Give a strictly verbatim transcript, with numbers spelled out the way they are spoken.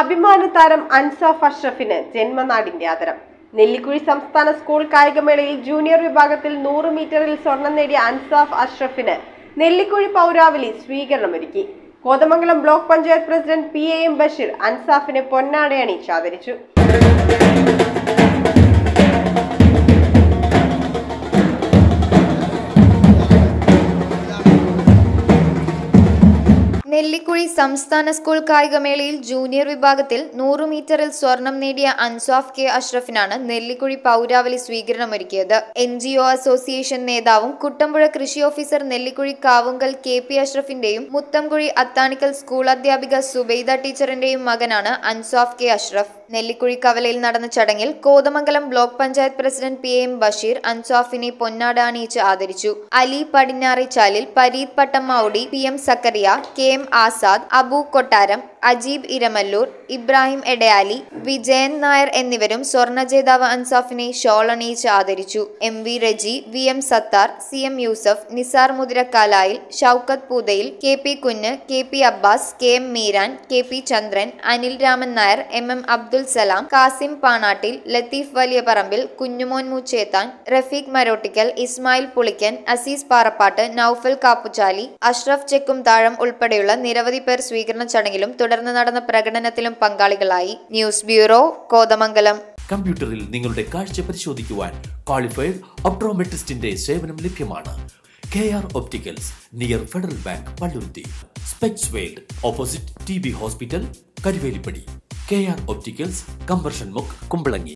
അഭിമാന താരം അൻസാഫ് അഷ്റഫിന് ജന്മനാടിന്റെ ആദരം. നെല്ലിക്കുഴി സംസ്ഥാന സ്കൂൾ കായികമേളയിൽ ജൂനിയർ വിഭാഗത്തിൽ നൂറ് മീറ്ററിൽ സ്വർണം നേടിയ അൻസാഫ് അഷ്റഫിന് നെല്ലിക്കുഴി പൗരാവലി സ്വീകരണമൊരുക്കി. Kothamangalam block panchayat president P A M Basheer അൻസാഫിനെ പൊന്നാടയണിയിച്ച് ആദരിച്ചു. നെല്ലിക്കുഴി സംസ്ഥാന സ്കൂൾ കായികമേളയിൽ ജൂനിയർ വിഭാഗത്തിൽ നൂറ് മീറ്ററിൽ സ്വർണം നേടിയ അൻസാഫ് കെ അഷ്റഫിനാണ് നെല്ലിക്കുഴി പൗരാവലി സ്വീകരണമൊരുക്കിയത്. എൻ ജി ഒ അസോസിയേഷൻ നേതാവും കുട്ടമ്പുഴ കൃഷി officer Nellikuzhi Kavungal K P അഷ്റഫിന്റെയും മുത്തംകുഴി അത്താണിക്കൽ സ്കൂൾ അധ്യാപിക സുബൈദ ടീച്ചറിന്റെയും മകനാണ് അൻസാഫ് കെ അഷ്റഫ്. നെല്ലിക്കുഴി കവലയിൽ നടന്ന ചടങ്ങിൽ Kothamangalam block panchayat president P M Basheer അൻസാഫിനെ പൊന്നാട അണിയിച്ച് ആദരിച്ചു. Ali Padinjarechalil, Pareed Pattammavudi, P M Zakariya, K M Azad, Abu Kottaram, Ajeeb Iramallur, Ibrahim എടയാലി, Vijayan Nair എന്നിവരും സ്വർണ ജേതാവ് അൻസാഫിനെ ഷോൾ അണിയിച്ച് ആദരിച്ചു. M V Reji, V M Sathar, C M Yusuf, Nisar Muthirakkalayil, Shoukath Poothayil, K P Kunju, K P Abbas, K M Meeran, K P Chandran, Anil Raman Nair, M M Abdul Salam, Kasim Panattil, Latheef Valiyaparambil, Kunjumon Moochethan, Rafeeq Marottikkal, Ismail Pulikkan, Azeez Parappattu, Noufal Kappuchali, Ashraf ചെക്കും താഴം ഉൾപ്പെടെയുള്ള നിരവധി പേർ സ്വീകരണ ചടങ്ങിലും തുടർന്ന് നടന്ന പ്രകടനത്തിലും പങ്കാളികളായി. News bureau, Kothamangalam. കമ്പ്യൂട്ടറിൽ നിങ്ങളുടെ കാഴ്ച പരിശോധിക്കുവാൻ ക്വാളിഫൈഡ് ഒപ്ട്രോമെട്രിസ്റ്റിന്റെ സേവനം ലഭ്യമാണ്. K R opticals near federal bank Palluruthy, specs world opposite T B hospital Karuvelippady, K R opticals കമ്പർഷൻ മുക്ക് കുമ്പളങ്ങി.